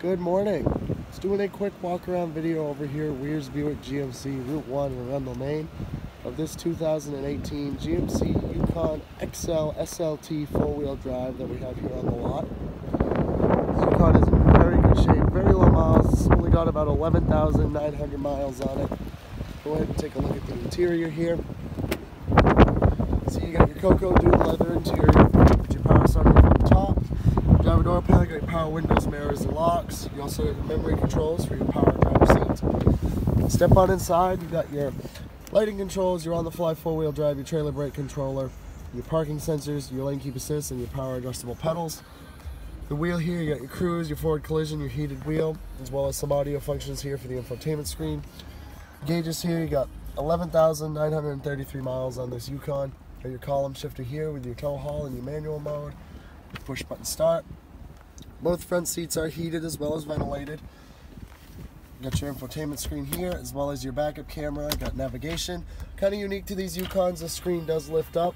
Good morning. Just doing a quick walk around video over here at Weirs Buick GMC Route 1 in Arundel, Maine of this 2018 GMC Yukon XL SLT four-wheel drive that we have here on the lot. This Yukon is in very good shape, very low miles. It's only got about 11,900 miles on it. Go ahead and take a look at the interior here. So you got your Cocoa Dua leather interior with your power sunroof on the top. Driver door panel, you got your power windows, mirrors, and locks. You also got your memory controls for your power driver seat. Step on inside, you got your lighting controls, your on-the-fly four-wheel drive, your trailer brake controller, your parking sensors, your lane keep assist, and your power adjustable pedals. The wheel here, you got your cruise, your forward collision, your heated wheel, as well as some audio functions here for the infotainment screen. Gauges here, you got 11,933 miles on this Yukon. You got your column shifter here with your tow haul and your manual mode. Push button start. Both front seats are heated as well as ventilated. You got your infotainment screen here as well as your backup camera. You got navigation. Kind of unique to these Yukons, the screen does lift up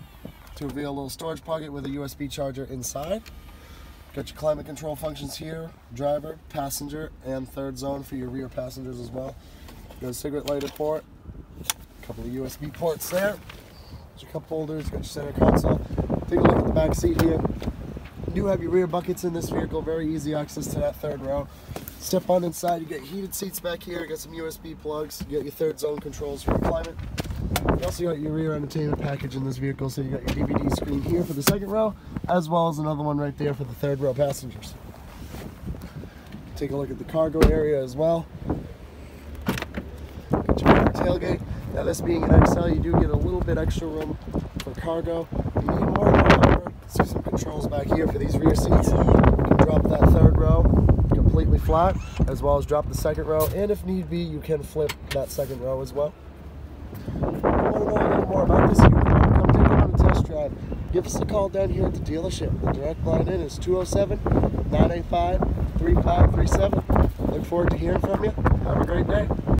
to reveal a little storage pocket with a USB charger inside. Got your climate control functions here, driver, passenger, and third zone for your rear passengers as well. You got a cigarette lighter port, a couple of USB ports there. Got your cup holders, got your center console. Take a look at the back seat here. You do have your rear buckets in this vehicle, very easy access to that third row. Step on inside, you get heated seats back here, you got some USB plugs, you got your third zone controls for your climate. You also got your rear entertainment package in this vehicle, so you got your DVD screen here for the second row, as well as another one right there for the third row passengers. Take a look at the cargo area as well. Got your rear tailgate. Now this being an XL, you do get a little bit extra room for cargo. If you need more, see some controls back here for these rear seats. You can drop that third row completely flat, as well as drop the second row, and if need be, you can flip that second row as well. If you want to know a little more about this Yukon, come take it on a test drive. Give us a call down here at the dealership. The direct line in is 207-985-3537. Look forward to hearing from you. Have a great day.